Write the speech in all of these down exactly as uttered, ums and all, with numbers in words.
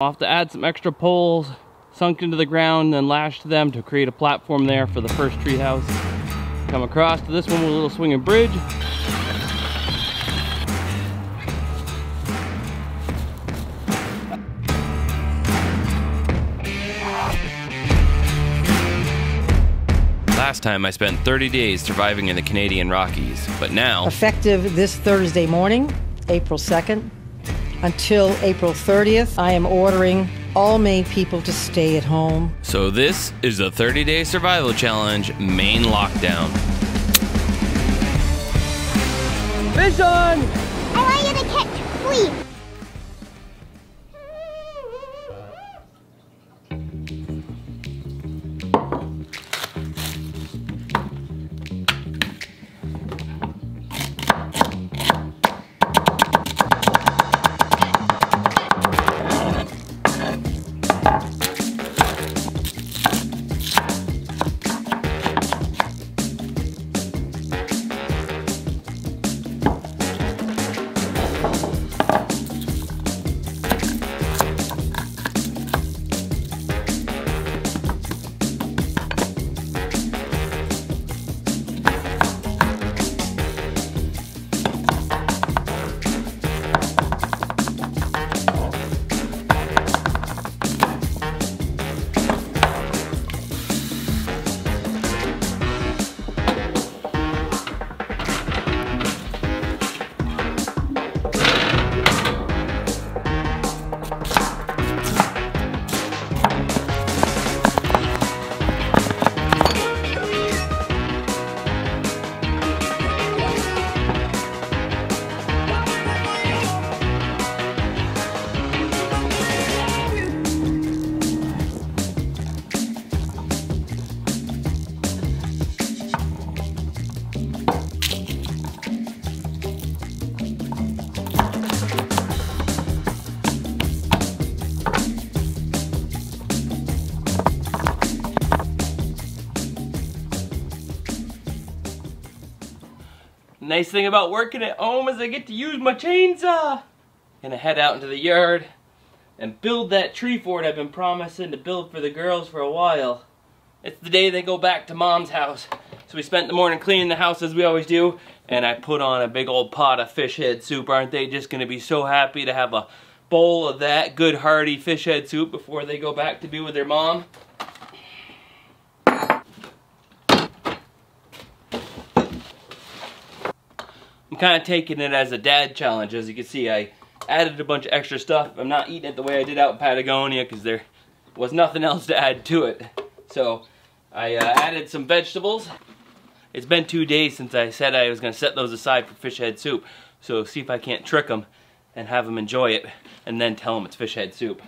I'll have to add some extra poles sunk into the ground, then lashed to them to create a platform there for the first tree house. Come across to this one with a little swinging bridge. Last time I spent thirty days surviving in the Canadian Rockies, but now... Effective this Thursday morning, April second, until April thirtieth, I am ordering all Maine people to stay at home. So this is the thirty-day survival challenge, Maine lockdown. Fish on! I want you to catch, please. Nice thing about working at home is I get to use my chainsaw. Gonna head out into the yard and build that tree fort I've been promising to build for the girls for a while. It's the day they go back to Mom's house. So we spent the morning cleaning the house as we always do, and I put on a big old pot of fish head soup. Aren't they just gonna be so happy to have a bowl of that good hearty fish head soup before they go back to be with their mom? Kind of taking it as a dad challenge. As you can see, I added a bunch of extra stuff. I'm not eating it the way I did out in Patagonia because there was nothing else to add to it. So I uh, added some vegetables. It's been two days since I said I was going to set those aside for fish head soup. So see if I can't trick them and have them enjoy it and then tell them it's fish head soup.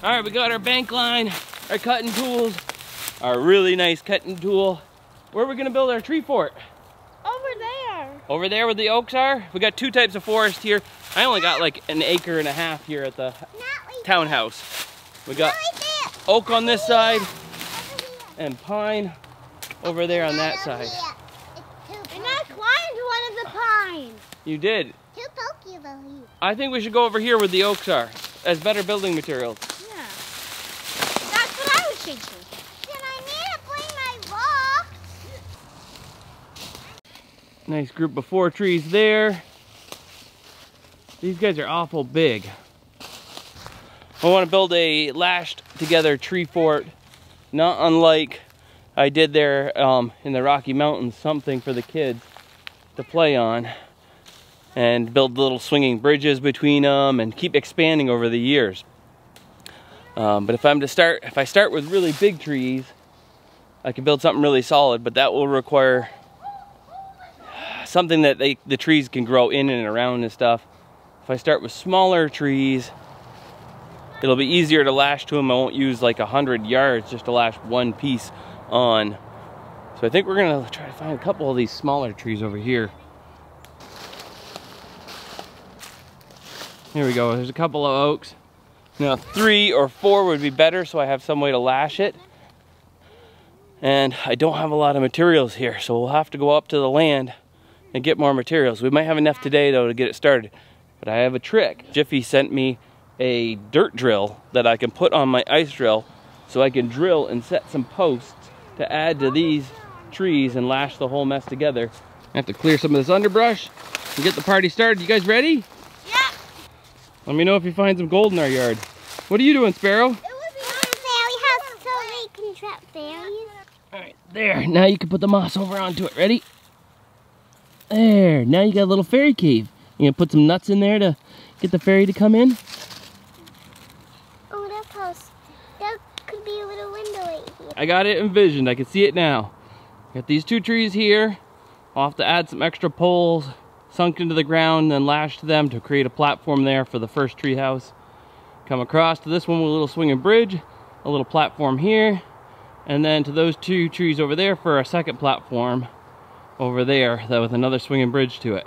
All right, we got our bank line, our cutting tools, our really nice cutting tool. Where are we gonna build our tree fort? Over there. Over there where the oaks are? We got two types of forest here. I only got like an acre and a half here at the townhouse. We got oak on this side and pine over there on that side. And I climbed one of the pines. You did? Too pokey about you. I think we should go over here where the oaks are as better building materials. Can I need to bring my box? Nice group of four trees there. These guys are awful big. I want to build a lashed together tree fort, not unlike I did there um, in the Rocky Mountains, something for the kids to play on, and build little swinging bridges between them and keep expanding over the years. Um, but if I'm to start, if I start with really big trees, I can build something really solid, but that will require something that they, the trees can grow in and around and stuff. If I start with smaller trees, it'll be easier to lash to them. I won't use like a hundred yards just to lash one piece on. So I think we're gonna try to find a couple of these smaller trees over here. Here we go, there's a couple of oaks. Now three or four would be better so I have some way to lash it. And I don't have a lot of materials here, so we'll have to go up to the land and get more materials. We might have enough today though to get it started. But I have a trick. Jiffy sent me a dirt drill that I can put on my ice drill so I can drill and set some posts to add to these trees and lash the whole mess together. I have to clear some of this underbrush and get the party started. You guys ready? Yeah. Let me know if you find some gold in our yard. What are you doing, Sparrow? It was a fairy house so we can trap fairies. All right, there. Now you can put the moss over onto it. Ready? There. Now you got a little fairy cave. You're gonna put some nuts in there to get the fairy to come in. Oh, that house, that could be a little window right here. I got it envisioned, I can see it now. Got these two trees here. I'll have to add some extra poles sunk into the ground and lash to them to create a platform there for the first tree house. Come across to this one with a little swinging bridge, a little platform here, and then to those two trees over there for a second platform over there that with another swinging bridge to it.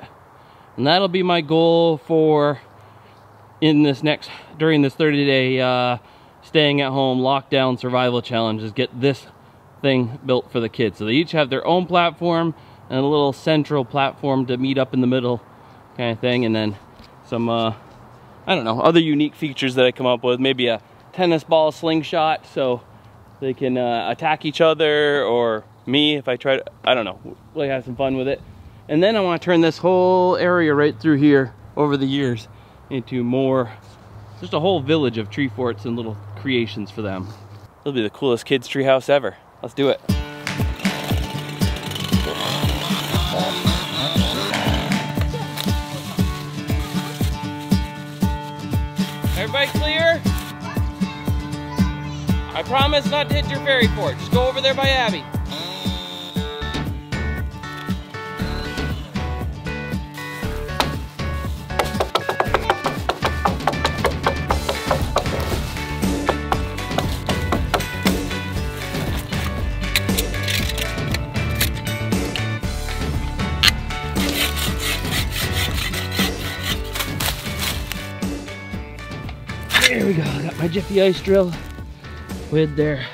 And that'll be my goal for in this next, during this thirty day uh, staying at home lockdown survival challenge, is get this thing built for the kids. So they each have their own platform and a little central platform to meet up in the middle kind of thing. And then some, uh, I don't know, other unique features that I come up with. Maybe a tennis ball slingshot so they can uh, attack each other or me if I try to, I don't know, really have some fun with it. And then I want to turn this whole area right through here over the years into more, just a whole village of tree forts and little creations for them. It'll be the coolest kids' tree house ever. Let's do it. Everybody clear? I promise not to hit your fairy fort. Just go over there by Abby. There we go, I got my Jiffy ice drill with their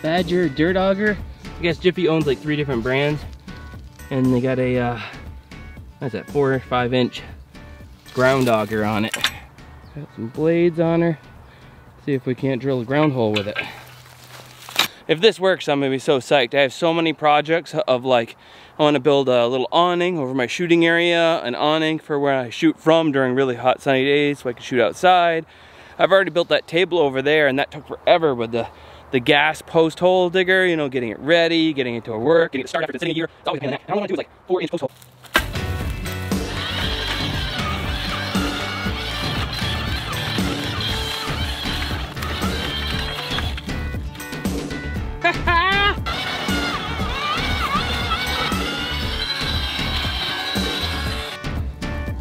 Badger Dirt Auger. I guess Jiffy owns like three different brands, and they got a, uh, what's that, four or five inch ground auger on it. Got some blades on her. See if we can't drill a ground hole with it. If this works, I'm gonna be so psyched. I have so many projects of like, I wanna build a little awning over my shooting area, an awning for where I shoot from during really hot sunny days so I can shoot outside. I've already built that table over there, and that took forever with the, the gas post hole digger, you know, getting it ready, getting it to work, getting it started after the year. It's always been that. And all I want to do is like four inch post hole.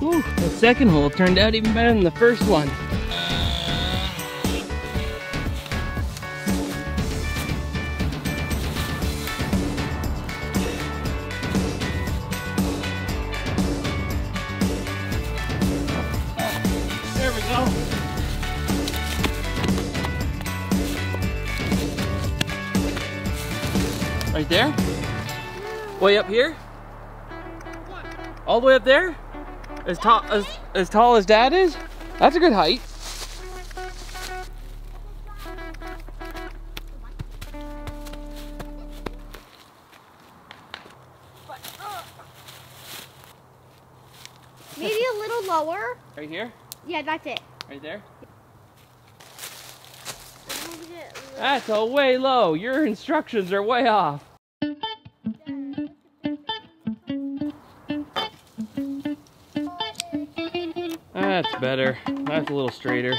Whew, the second hole turned out even better than the first one. Right there? Way up here? All the way up there? As tall as, as tall as Dad is? That's a good height. Maybe a little lower. Right here? Yeah, that's it. Right there? That's a way low. Your instructions are way off. That's better. That's a little straighter.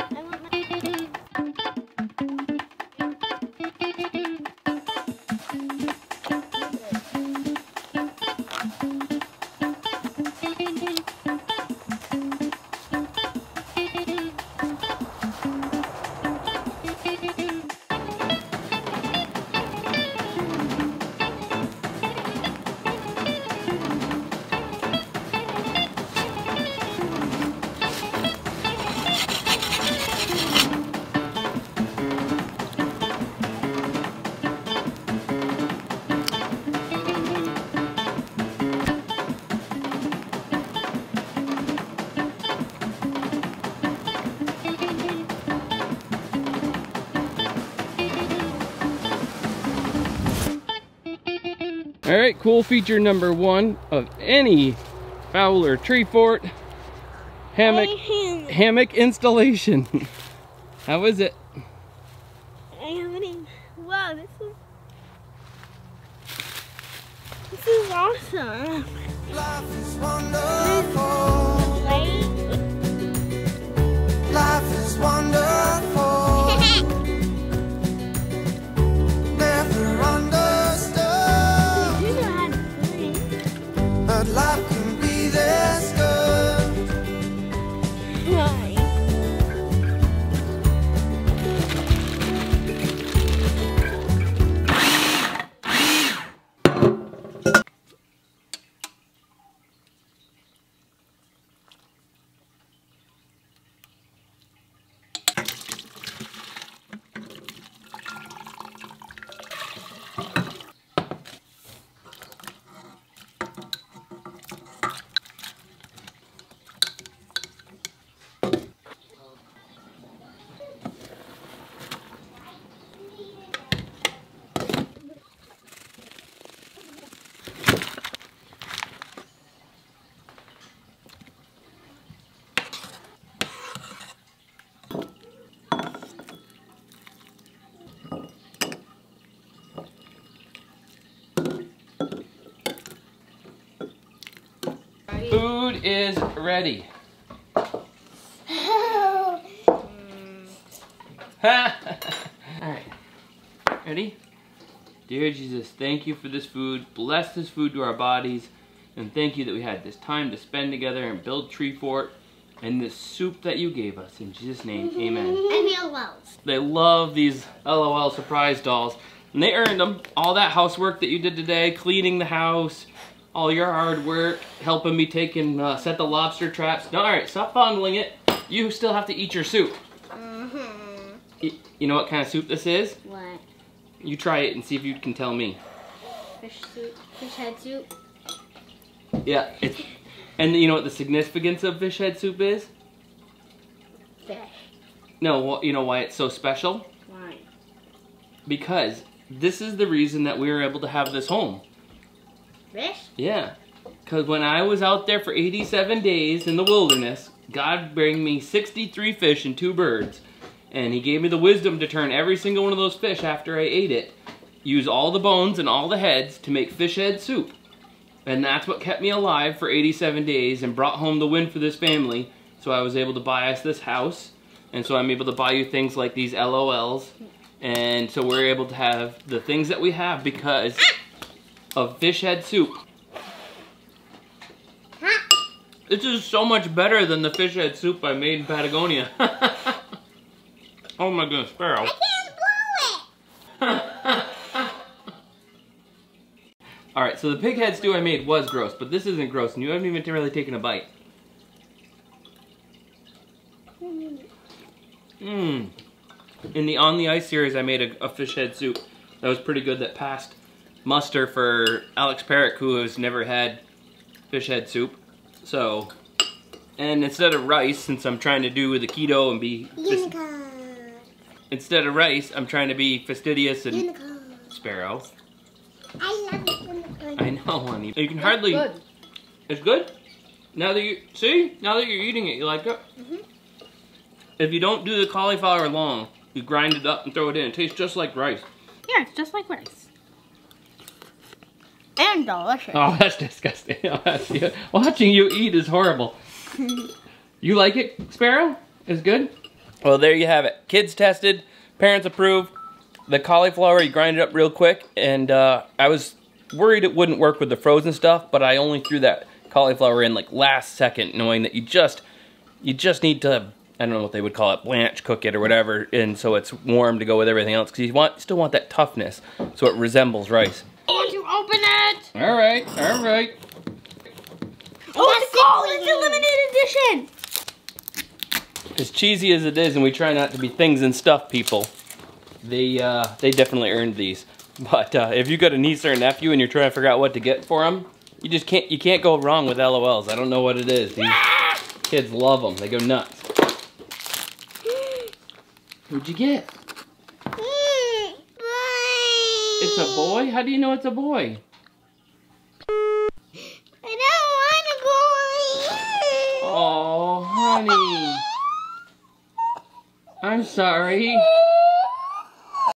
All right, cool feature number one of any Fowler Tree Fort hammock hammock installation. How is it? I haven't even, wow, this is this is awesome. Life is wonderful. Right? Life is wonderful. Never understood. You know how to play. But life can be this good. Why? Food is ready. Oh. Alright. Ready? Dear Jesus, thank you for this food. Bless this food to our bodies. And thank you that we had this time to spend together and build Tree Fort and this soup that you gave us. In Jesus' name, amen. And the L O Ls. They love these L O L surprise dolls. And they earned them. All that housework that you did today, cleaning the house, all your hard work, helping me take and uh, set the lobster traps. No, all right, stop fondling it. You still have to eat your soup. Mm-hmm. You, you know what kind of soup this is? What? You try it and see if you can tell me. Fish soup, fish head soup. Yeah, it's, and you know what the significance of fish head soup is? Fish. No, you know why it's so special? Why? Because this is the reason that we were able to have this home. Fish? Yeah, because when I was out there for eighty-seven days in the wilderness, God bring me sixty-three fish and two birds. And he gave me the wisdom to turn every single one of those fish after I ate it, use all the bones and all the heads to make fish head soup. And that's what kept me alive for eighty-seven days and brought home the win for this family. So I was able to buy us this house. And so I'm able to buy you things like these L O Ls. And so we're able to have the things that we have because of fish head soup. Huh? This is so much better than the fish head soup I made in Patagonia. Oh my goodness, Sparrow. I can't blow it! Alright, so the pig head stew I made was gross, but this isn't gross and you haven't even really taken a bite. Mmm. In the On the Ice series I made a, a fish head soup that was pretty good that passed muster for Alex Perrick, who has never had fish head soup. So, and instead of rice, since I'm trying to do the keto and be Unicorn. Instead of rice, I'm trying to be fastidious and Unicorn. Sparrow. I love it unicorn. I know, honey. You can hardly. It's good. It's good. Now that you see, now that you're eating it, you like it. Mm-hmm. If you don't do the cauliflower long, you grind it up and throw it in. It tastes just like rice. Yeah, it's just like rice. And delicious. Oh, that's disgusting. Watching you eat is horrible. You like it, Sparrow? It's good? Well, there you have it. Kids tested, parents approved. The cauliflower, you grind it up real quick. And uh, I was worried it wouldn't work with the frozen stuff, but I only threw that cauliflower in like last second, knowing that you just, you just need to, I don't know what they would call it, blanch, cook it or whatever. And so it's warm to go with everything else because you want, still want that toughness so it resembles rice. Open it! Alright, alright. Oh, the goal is eliminated edition! As cheesy as it is, and we try not to be things and stuff people, they uh, they definitely earned these. But uh, if you got a niece or a nephew and you're trying to figure out what to get for them, you just can't, you can't go wrong with L O Ls. I don't know what it is. These kids love them. They go nuts. What'd you get? It's a boy? How do you know it's a boy? I'm sorry.